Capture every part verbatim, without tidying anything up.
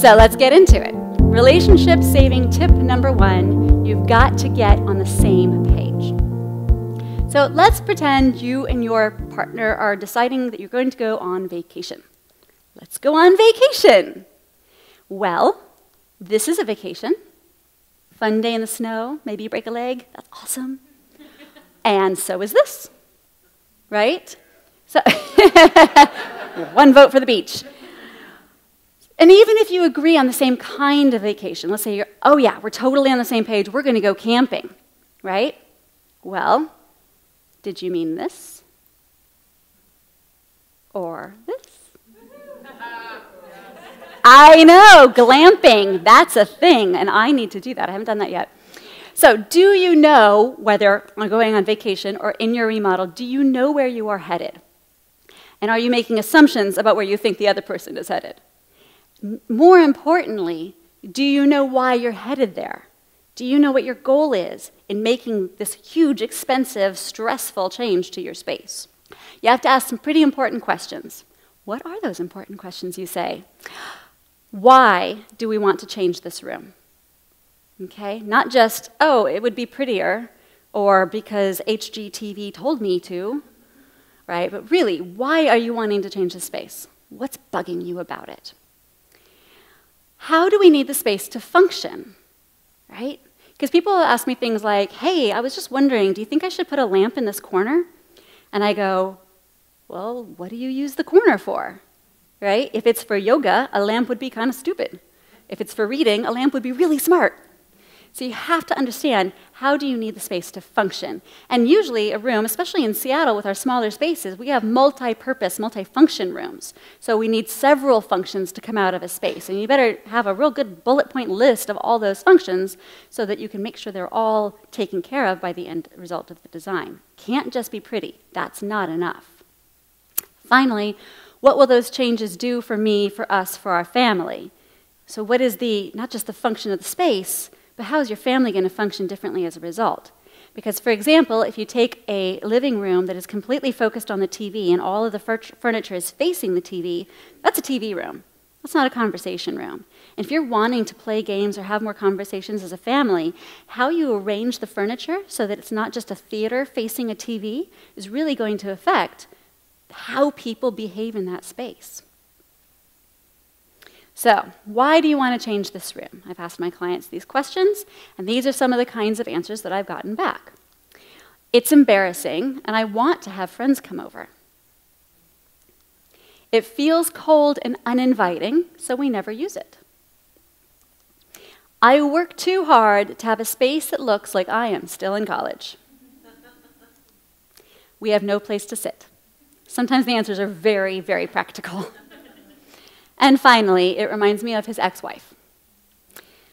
So let's get into it. Relationship saving tip number one, you've got to get on the same page. So let's pretend you and your partner are deciding that you're going to go on vacation. Let's go on vacation. Well, this is a vacation. Fun day in the snow, maybe you break a leg, that's awesome. And so is this, right? So one vote for the beach. And even if you agree on the same kind of vacation, let's say you're, oh yeah, we're totally on the same page, we're gonna go camping, right? Well, did you mean this? Or this? I know, glamping, that's a thing, and I need to do that, I haven't done that yet. So do you know, whether on going on vacation or in your remodel, do you know where you are headed? And are you making assumptions about where you think the other person is headed? More importantly, do you know why you're headed there? Do you know what your goal is in making this huge, expensive, stressful change to your space? You have to ask some pretty important questions. What are those important questions, you say? Why do we want to change this room? Okay, not just, oh, it would be prettier, or because H G T V told me to, right? But really, why are you wanting to change the space? What's bugging you about it? How do we need the space to function, right? Because people ask me things like, hey, I was just wondering, do you think I should put a lamp in this corner? And I go, well, what do you use the corner for, right? If it's for yoga, a lamp would be kind of stupid. If it's for reading, a lamp would be really smart. So you have to understand, how do you need the space to function? And usually a room, especially in Seattle with our smaller spaces, we have multi-purpose, multi-function rooms. So we need several functions to come out of a space. And you better have a real good bullet point list of all those functions so that you can make sure they're all taken care of by the end result of the design. Can't just be pretty. That's not enough. Finally, what will those changes do for me, for us, for our family? So what is the, not just the function of the space, but how is your family going to function differently as a result? Because, for example, if you take a living room that is completely focused on the T V and all of the furniture is facing the T V, that's a T V room. That's not a conversation room. And if you're wanting to play games or have more conversations as a family, how you arrange the furniture so that it's not just a theater facing a T V is really going to affect how people behave in that space. So, why do you want to change this room? I've asked my clients these questions, and these are some of the kinds of answers that I've gotten back. It's embarrassing, and I want to have friends come over. It feels cold and uninviting, so we never use it. I work too hard to have a space that looks like I am still in college. We have no place to sit. Sometimes the answers are very, very practical. And finally, it reminds me of his ex-wife.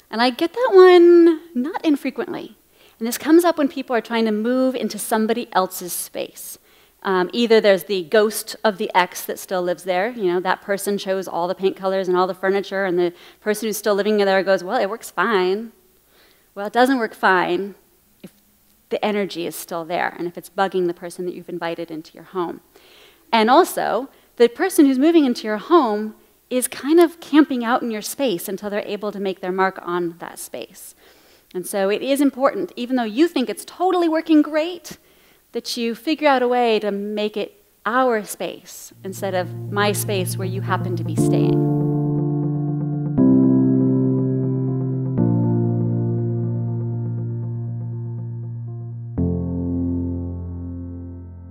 And I get that one not infrequently. And this comes up when people are trying to move into somebody else's space. Um, either there's the ghost of the ex that still lives there. You know, that person chose all the paint colors and all the furniture, and the person who's still living there goes, well, it works fine. Well, it doesn't work fine if the energy is still there and if it's bugging the person that you've invited into your home. And also, the person who's moving into your home is kind of camping out in your space until they're able to make their mark on that space. And so it is important, even though you think it's totally working great, that you figure out a way to make it our space instead of my space where you happen to be staying.